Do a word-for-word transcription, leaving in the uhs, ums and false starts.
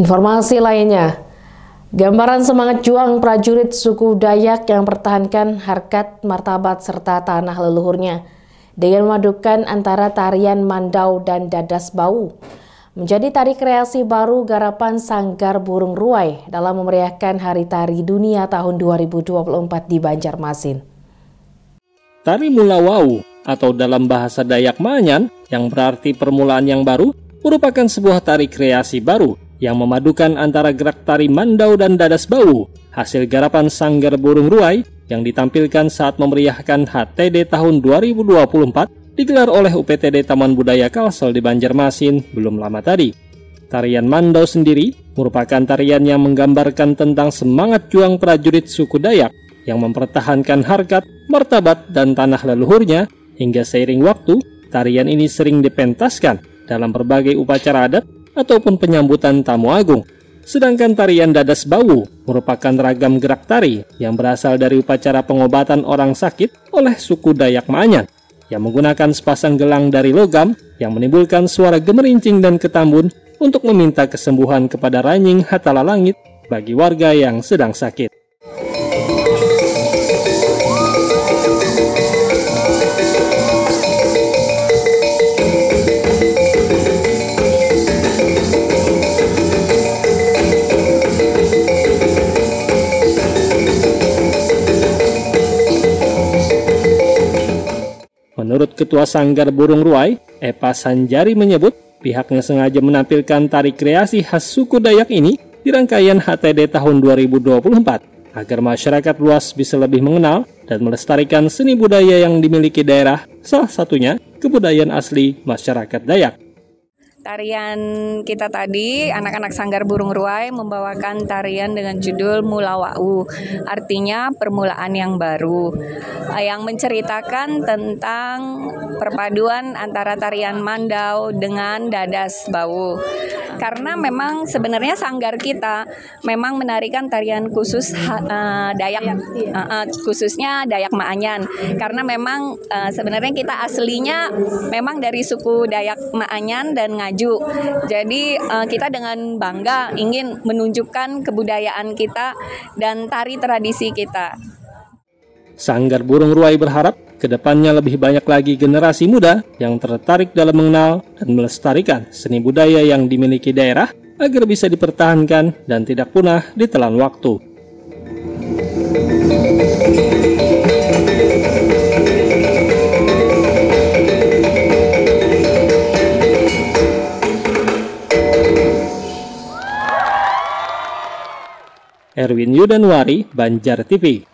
Informasi lainnya, gambaran semangat juang prajurit suku Dayak yang pertahankan harkat, martabat, serta tanah leluhurnya dengan memadukan antara tarian mandau dan dadas bawu menjadi tari kreasi baru garapan Sanggar Burung Ruai dalam memeriahkan Hari Tari Dunia tahun dua ribu dua puluh empat di Banjarmasin. Tari Mula Wau atau dalam bahasa Dayak Ma'anyan yang berarti permulaan yang baru merupakan sebuah tari kreasi baru yang memadukan antara gerak tari mandau dan dadas bawu, hasil garapan Sanggar Burung Ruai yang ditampilkan saat memeriahkan H T D tahun dua ribu dua puluh empat digelar oleh U P T D Taman Budaya Kalsel di Banjarmasin belum lama tadi. Tarian mandau sendiri merupakan tarian yang menggambarkan tentang semangat juang prajurit suku Dayak yang mempertahankan harkat, martabat, dan tanah leluhurnya hingga seiring waktu, tarian ini sering dipentaskan dalam berbagai upacara adat ataupun penyambutan tamu agung. Sedangkan tarian dadas bawu merupakan ragam gerak tari yang berasal dari upacara pengobatan orang sakit oleh suku Dayak Ma'anyan yang menggunakan sepasang gelang dari logam yang menimbulkan suara gemerincing dan ketambun untuk meminta kesembuhan kepada ranying hatala langit bagi warga yang sedang sakit. Menurut Ketua Sanggar Burung Ruai, Epa Sanjari menyebut pihaknya sengaja menampilkan tari kreasi khas suku Dayak ini di rangkaian H T D tahun dua ribu dua puluh empat agar masyarakat luas bisa lebih mengenal dan melestarikan seni budaya yang dimiliki daerah, salah satunya kebudayaan asli masyarakat Dayak. Tarian kita tadi, anak-anak Sanggar Burung Ruai membawakan tarian dengan judul Mula Wau, artinya permulaan yang baru, yang menceritakan tentang perpaduan antara tarian mandau dengan dadas bawu. Karena memang sebenarnya sanggar kita memang menarikan tarian khusus uh, Dayak, uh, uh, khususnya Dayak Ma'anyan. Karena memang uh, sebenarnya kita aslinya memang dari suku Dayak Ma'anyan dan Ngaju. Jadi uh, kita dengan bangga ingin menunjukkan kebudayaan kita dan tari tradisi kita. Sanggar Burung Ruai berharap kedepannya lebih banyak lagi generasi muda yang tertarik dalam mengenal dan melestarikan seni budaya yang dimiliki daerah agar bisa dipertahankan dan tidak punah ditelan waktu. Erwin Yudanwari, Banjar T V.